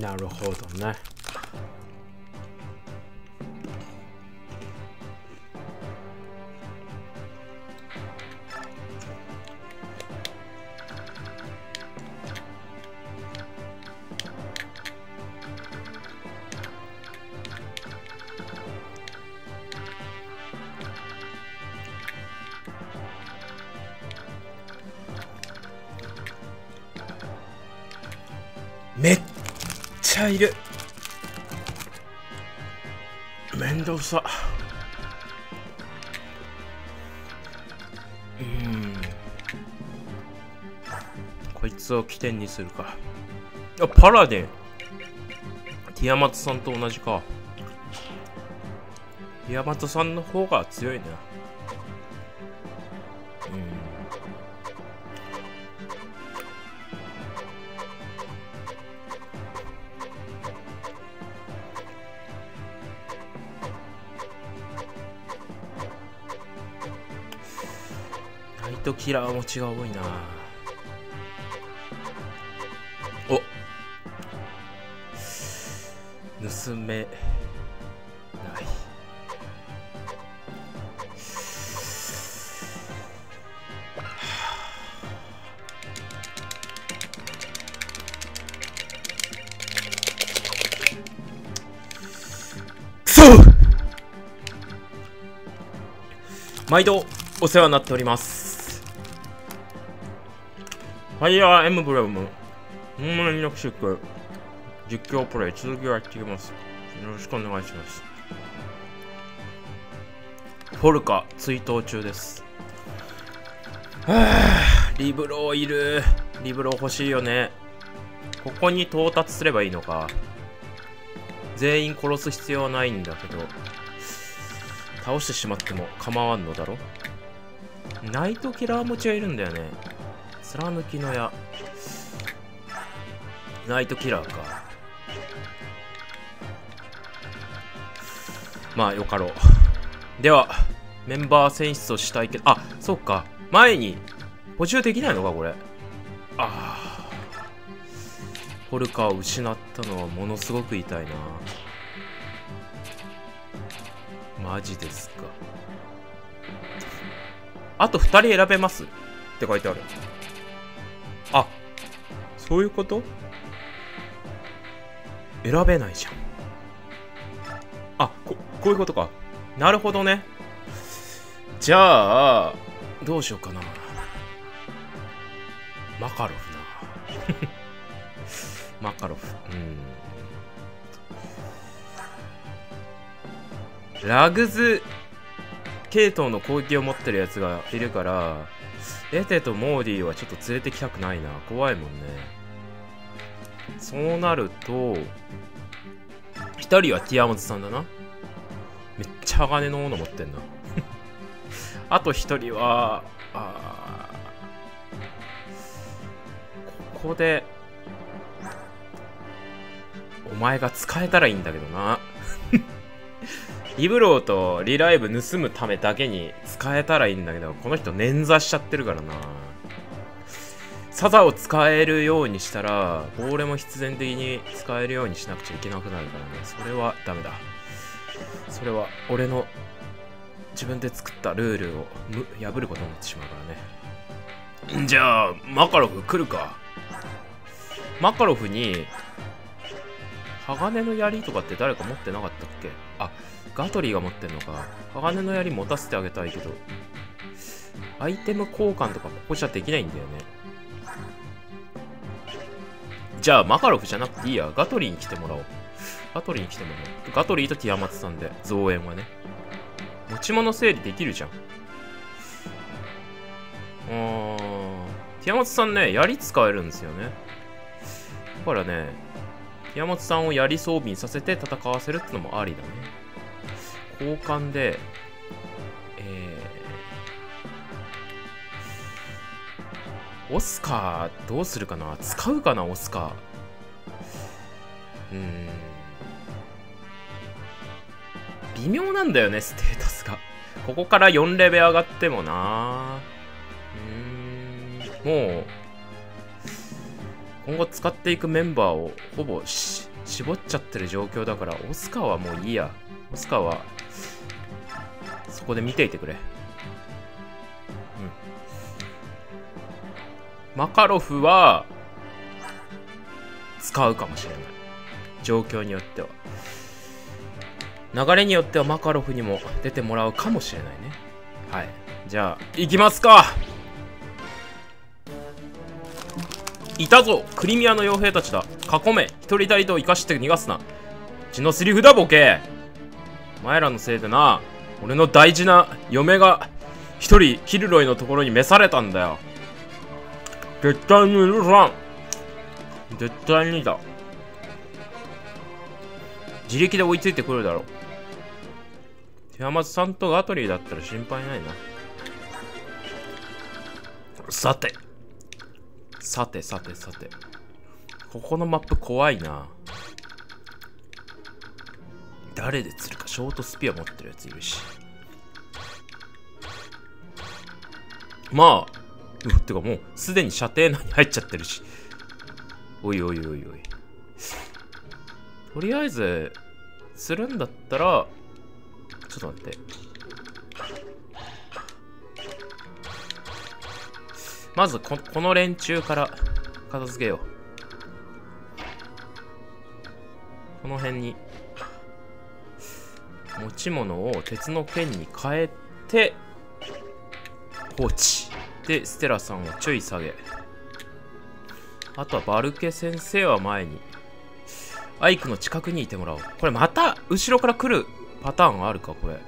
なるほどね。めっちゃいる。めんどくさ。こいつを起点にするか。あ、パラデン。ティアマトさんと同じか。ティアマトさんの方が強いね。キラー持ちが多いな。お、盗めない。くそ！毎度お世話になっております。ファイアーエムブレム、本物によくしく実況プレイ、続きをやっていきます。よろしくお願いします。フォルカ、追悼中です。リブローいる。リブロー欲しいよね。ここに到達すればいいのか。全員殺す必要はないんだけど、倒してしまっても構わんのだろ。ナイトキラー持ちはいるんだよね。貫きの矢、ナイトキラーか。まあよかろう。ではメンバー選出をしたいけど、あ、そうか、前に補充できないのかこれ。ああ、フォルカを失ったのはものすごく痛いな。マジですか。あと2人選べますって書いてある。あ、そういうこと？選べないじゃん。あ、こういうことか。なるほどね。じゃあどうしようかな。マカロフな。マカロフ、ラグズ系統の攻撃を持ってるやつがいるから、エテとモーディはちょっと連れてきたくないな。怖いもんね。そうなると一人はティアモズさんだな。めっちゃ鋼の斧持ってんな。あと一人はここでお前が使えたらいいんだけどな。リブローとリライブ盗むためだけに使えたらいいんだけど、この人捻挫しちゃってるからな。サザを使えるようにしたらボーレも必然的に使えるようにしなくちゃいけなくなるからね。それはダメだ。それは俺の自分で作ったルールを破ることになってしまうからね。じゃあマカロフ来るか。マカロフに鋼の槍とかって誰か持ってなかったっけ。あ、ガトリーが持ってんのか。鋼の槍持たせてあげたいけど、アイテム交換とかここじゃできないんだよね。じゃあマカロフじゃなくていいや。ガトリーに来てもらおう。ガトリーに来てもらおう。ガトリーとティアマツさんで増援はね、持ち物整理できるじゃん。ティアマツさんね、槍使えるんですよね。だからね、ティアマツさんを槍装備にさせて戦わせるってのもありだね。交換で、オスカーどうするかな。使うかな、オスカー。微妙なんだよね、ステータスが。ここから4レベル上がってもな。もう今後使っていくメンバーをほぼ絞っちゃってる状況だから、オスカーはもういいや。オスカーはそこで見ていてくれ。うん。マカロフは使うかもしれない、状況によっては。流れによってはマカロフにも出てもらうかもしれないね。はい、じゃあ行きますか。いたぞ、クリミアの傭兵たちだ。囲め、一人たりと生かして逃がすな。血のセリフだボケ。お前らのせいでな、俺の大事な嫁が一人ヒルロイのところに召されたんだよ。絶対に許さん、絶対にだ。自力で追いついてくるだろう。ティアマツさんとガトリーだったら心配ないな。さてさてさてさて、ここのマップ怖いな。誰で釣るか。ショートスピア持ってるやついるし、まあてかもうすでに射程内に入っちゃってるし。おいおいおいおい、とりあえず釣るんだったら、ちょっと待って、まずこの連中から片付けよう。この辺に持ち物を鉄の剣に変えて放置で、ステラさんを注意下げ、あとはバルケ先生は前に、アイクの近くにいてもらおう。これまた後ろから来るパターンがあるか。これ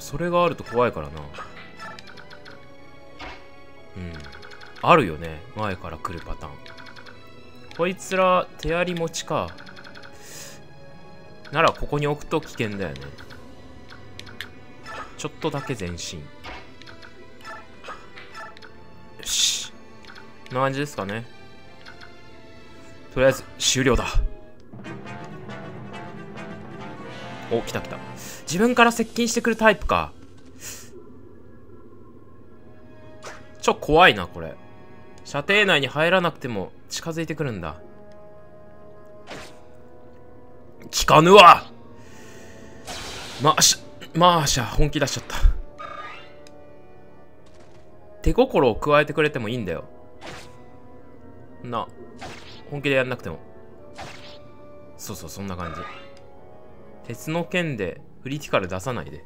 それがあると怖いからな。うん、あるよね、前から来るパターン。こいつら手あり持ちかなら、ここに置くと危険だよね。ちょっとだけ前進。よし、こんな感じですかね。とりあえず終了だ。お、来た来た。自分から接近してくるタイプか。ちょ、怖いなこれ。射程内に入らなくても近づいてくるんだ。効かぬわ。マーシャ本気出しちゃった。手心を加えてくれてもいいんだよな、本気でやんなくても。そうそう、そんな感じ。鉄の剣でクリティカル出さないで。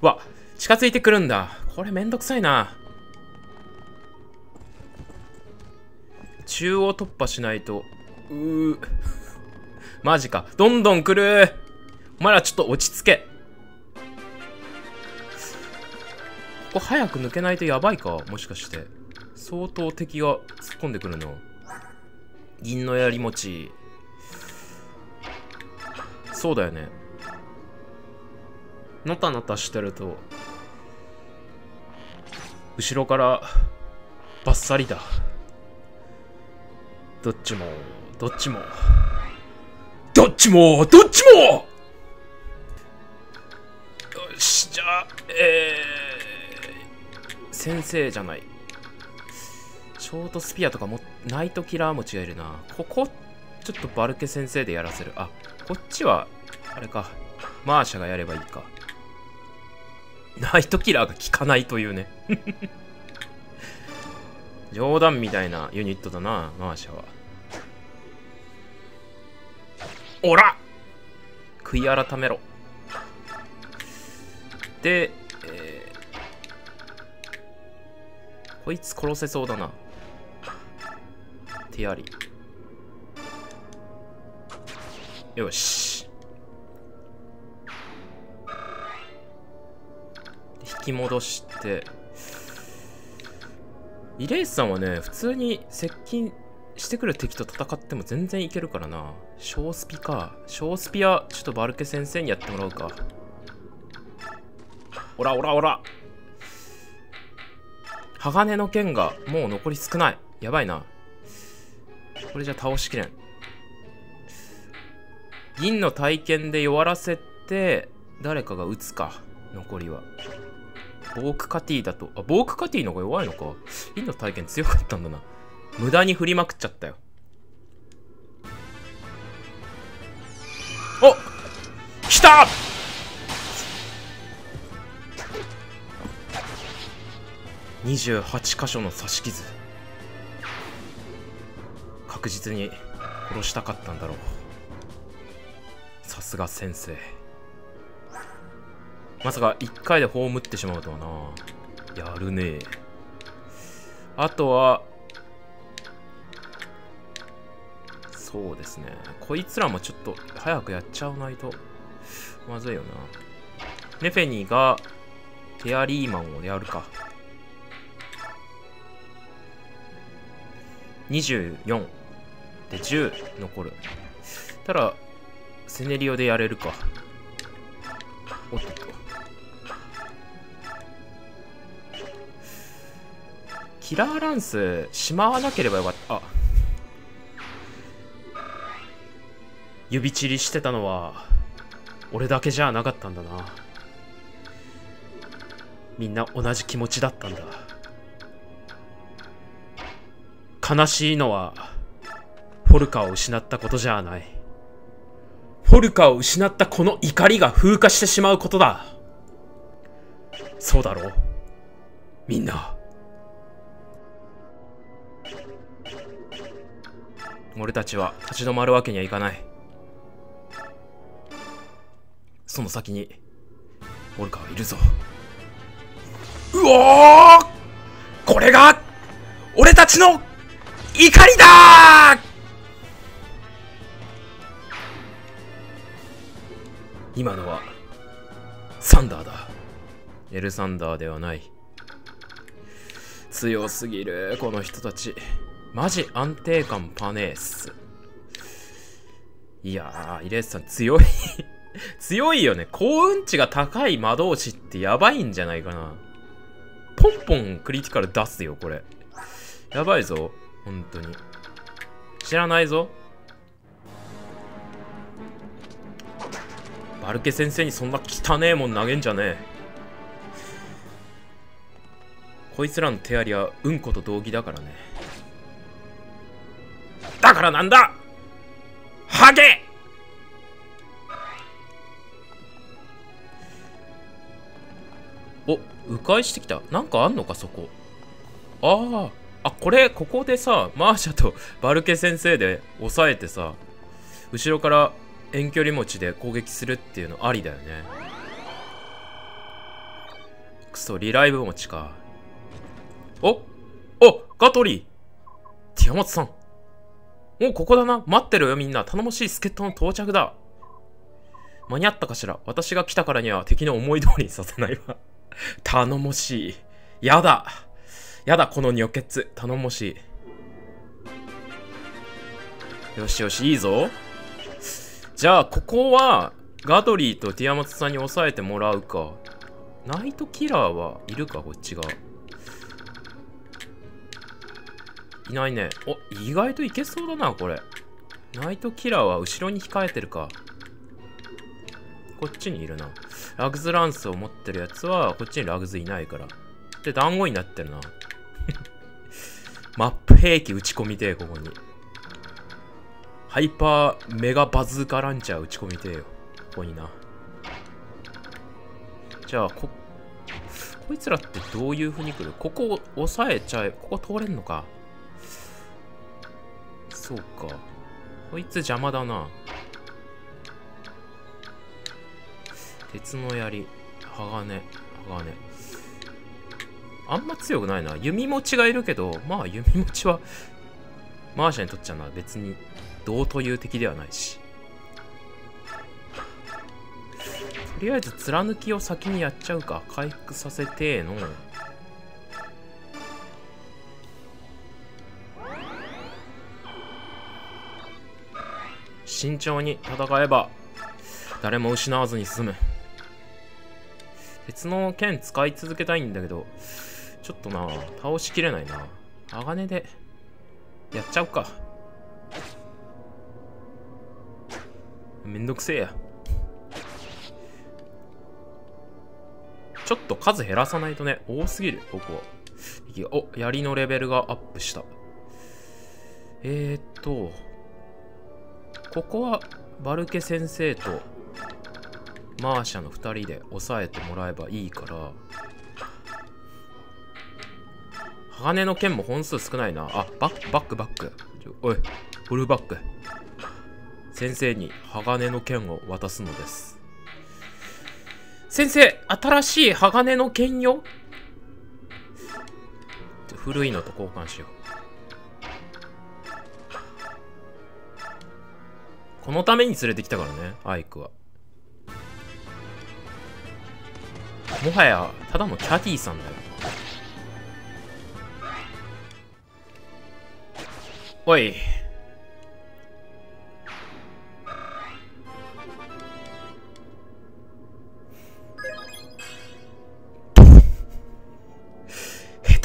わ、近づいてくるんだ。これめんどくさいな。中央突破しないと。うーマジか。どんどん来る。お前らちょっと落ち着け。ここ早く抜けないとやばいか、もしかして。相当敵が突っ込んでくるな。銀の槍持ち。そうだよね。のたのたしてると、後ろからバッサリだ。どっちも、どっちも、どっちも、どっちも。よし、じゃあ、先生じゃない。ショートスピアとかもナイトキラー持ちがいるな。ここちょっとバルケ先生でやらせる。あ、こっちはあれか、マーシャがやればいいか。ナイトキラーが効かないというね冗談みたいなユニットだな、マーシャは。おら、悔い改めろ。で、こいつ殺せそうだな。手あり。よし。引き戻して。イレイスさんはね、普通に接近してくる敵と戦っても全然いけるからな。小スピか。小スピはちょっとバルケ先生にやってもらうか。おらおらおら。鋼の剣がもう残り少ない。やばいな。これじゃ倒しきれん。銀の体験で弱らせて、誰かが撃つか、残りは。ボークカティだと、あ、ボークカティの方が弱いのか。インの体験強かったんだな。無駄に振りまくっちゃったよ。おっ来た。28箇所の刺し傷、確実に殺したかったんだろう。さすが先生。まさか1回で葬ってしまうとはな。やるねえ。あとはそうですね、こいつらもちょっと早くやっちゃわないとまずいよな。ネフェニがテアリーマンをやるか。24で10残る。ただセネリオでやれるか。おっとっと、キラーランスしまわなければよかった。あ、指散りしてたのは俺だけじゃなかったんだな。みんな同じ気持ちだったんだ。悲しいのはフォルカを失ったことじゃない。フォルカを失ったこの怒りが風化してしまうことだ。そうだろうみんな。俺たちは立ち止まるわけにはいかない。その先にフォルカはいるぞ。うおー、これが俺たちの怒りだー。今のはサンダーだ。エルサンダーではない。強すぎるこの人たち。マジ安定感パネース。いやー、イレースさん強い強いよね。幸運値が高い魔導士ってやばいんじゃないかな。ポンポンクリティカル出すよこれ。やばいぞ本当に。知らないぞ。バルケ先生にそんな汚えもん投げんじゃねえ。こいつらの手ありはうんこと同義だからね。だからなんだハゲ。お、迂回してきた。なんかあんのかそこ。ああ、あ、これ、ここでさ、マーシャとバルケ先生で押さえてさ、後ろから遠距離持ちで攻撃するっていうのありだよね。クソ、リライブ持ちか。おお、ガトリー、ティアマツさん。もうここだな。待ってるよみんな。頼もしい助っ人の到着だ。間に合ったかしら。私が来たからには敵の思い通りにさせないわ頼もしい。やだ。やだこの女傑、頼もしい。よしよし、いいぞ。じゃあここはガトリーとティアマツさんに抑えてもらうか。ナイトキラーはいるか。こっちがいないね。お、意外といけそうだなこれ。ナイトキラーは後ろに控えてるか。こっちにいるな。ラグズランスを持ってるやつはこっちにラグズいないから。で、団子になってるなマップ兵器打ち込みてえ。ここにハイパーメガバズーカランチャー打ち込みてえよここにな。じゃあこいつらってどういう風に来る。ここを押さえちゃえ。ここ通れんのか。そうか、こいつ邪魔だな。鉄の槍、鋼。あんま強くないな。弓持ちがいるけど、まあ弓持ちはマーシャにとっちゃな別にどうという敵ではないし。とりあえず貫きを先にやっちゃうか。回復させてーの。慎重に戦えば誰も失わずに済む。鉄の剣使い続けたいんだけど、ちょっとな倒しきれないな。鋼でやっちゃうか。めんどくせえや。ちょっと数減らさないとね。多すぎる、ここ。お、槍のレベルがアップした。ここはバルケ先生とマーシャの2人で抑えてもらえばいいから。鋼の剣も本数少ないな。あ、バック。おい、フルバック。先生に鋼の剣を渡すのです。先生、新しい鋼の剣よ。古いのと交換しよう。このために連れてきたからね、アイクは。もはやただのキャディーさんだよ。おい、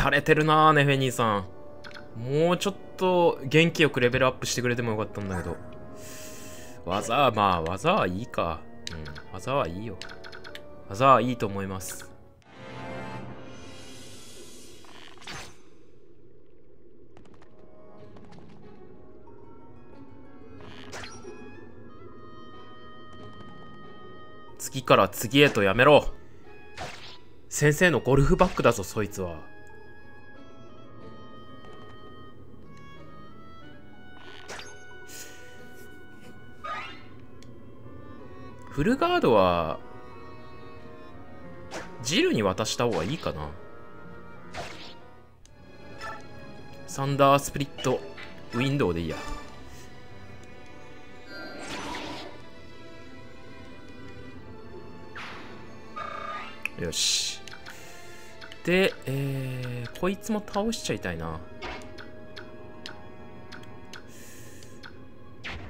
垂れてるなー、ネフェニーさん。もうちょっと元気よくレベルアップしてくれてもよかったんだけど。技はまあ技はいいか。うん、技はいいよ。技はいいと思います。次から次へとやめろ。先生のゴルフバッグだぞ、そいつは。フルガードはジルに渡した方がいいかな。サンダースプリットウィンドウでいいや。よし。で、こいつも倒しちゃいたいな。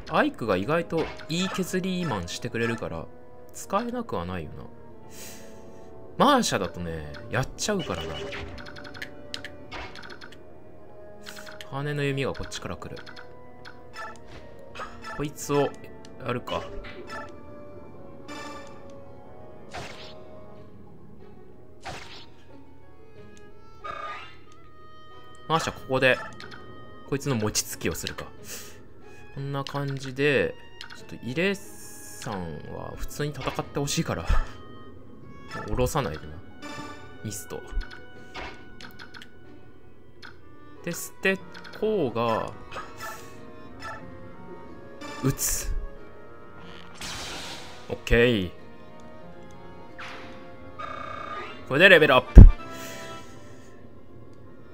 アイクが意外といい削りマンしてくれるから使えなくはないよな。マーシャだとね、やっちゃうからな。羽の弓がこっちから来る。こいつをやるか。マーシャここでこいつの餅つきをするか。こんな感じで、ちょっとイレさんは普通に戦ってほしいから、下ろさないでな。ミスト。で、捨てこうが、撃つ。オッケー。これでレベルアップ。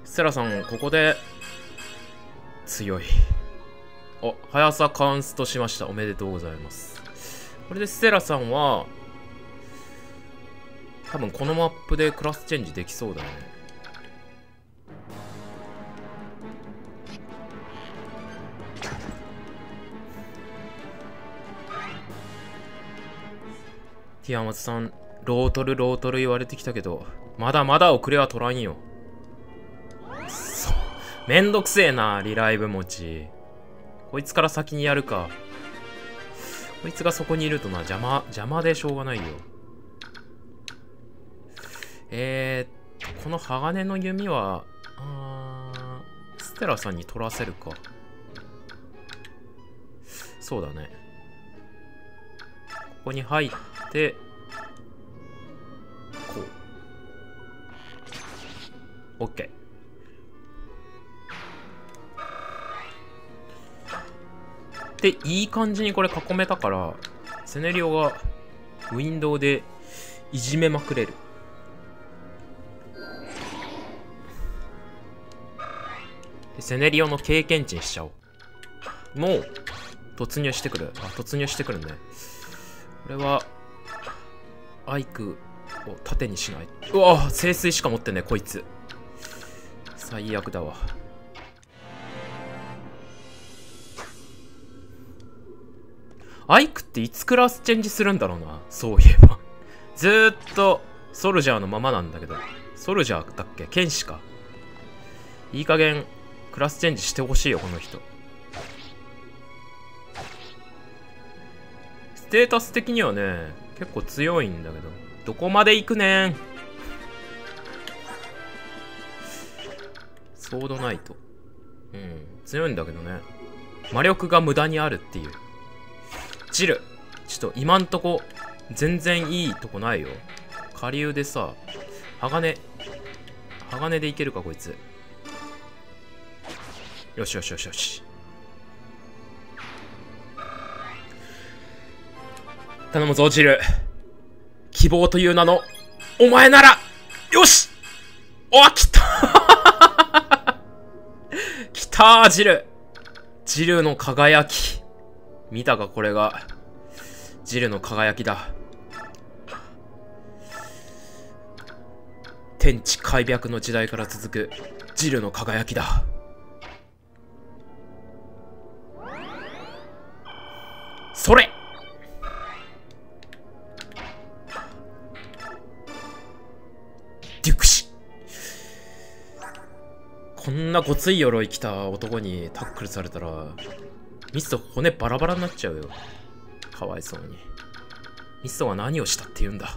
セラさん、ここで、強い。あ、速さカンストしました。おめでとうございます。これでステラさんは、多分このマップでクラスチェンジできそうだね。ティアマツさん、ロートル言われてきたけど、まだまだ遅れは取らんよ。そう。めんどくせえな、リライブ持ち。こいつから先にやるか。こいつがそこにいるとな、邪魔でしょうがないよ。この鋼の弓は、ステラさんに取らせるか。そうだね。ここに入って、こう。オッケー。で、いい感じにこれ囲めたから、セネリオがウィンドウでいじめまくれる。で、セネリオの経験値にしちゃおう。もう、突入してくる。あ、突入してくるね。これは、アイクを盾にしない。うわぁ、聖水しか持ってね、こいつ。最悪だわ。アイクっていつクラスチェンジするんだろうな、そういえば。ずーっとソルジャーのままなんだけど。ソルジャーだっけ？剣士か。いい加減クラスチェンジしてほしいよ、この人。ステータス的にはね、結構強いんだけど。どこまで行くねん。ソードナイト。うん。強いんだけどね。魔力が無駄にあるっていう。ジル。ちょっと今んとこ、全然いいとこないよ。下流でさ、鋼。鋼でいけるか、こいつ。よしよしよしよし。頼むぞ、ジル。希望という名の、お前なら、よし！お、来た来たー、ジル。ジルの輝き。見たか、これが。ジルの輝きだ。天地開闢の時代から続くジルの輝きだ。それ！デュクシ。こんなごつい鎧着た男にタックルされたらミスト骨バラバラになっちゃうよ。かわいそうに。ミストは何をしたって言うんだ。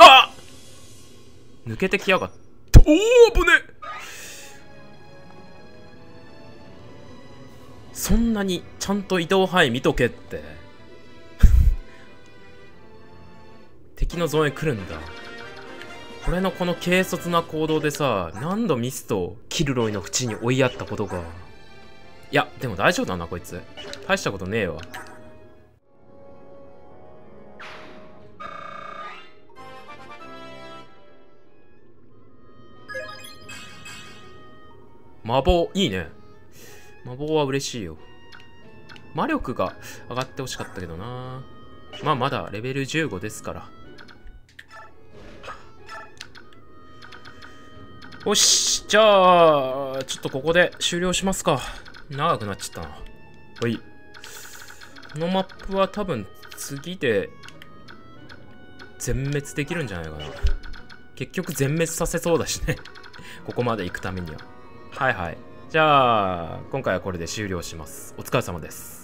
あっ、抜けてきやがった。おお、危ねえ。そんなにちゃんと移動範囲見とけって敵のゾーンへ来るんだ。これのこの軽率な行動でさ、何度ミストをキルロイの口に追いやったことか。いや、でも大丈夫だな、こいつ。大したことねえわ。魔法、いいね。魔法は嬉しいよ。魔力が上がってほしかったけどな。まあ、まだレベル15ですから。よし、じゃあ、ちょっとここで終了しますか。長くなっちゃったな。ほい。このマップは多分次で全滅できるんじゃないかな。結局全滅させそうだしね。ここまで行くためには。はいはい。じゃあ、今回はこれで終了します。お疲れ様です。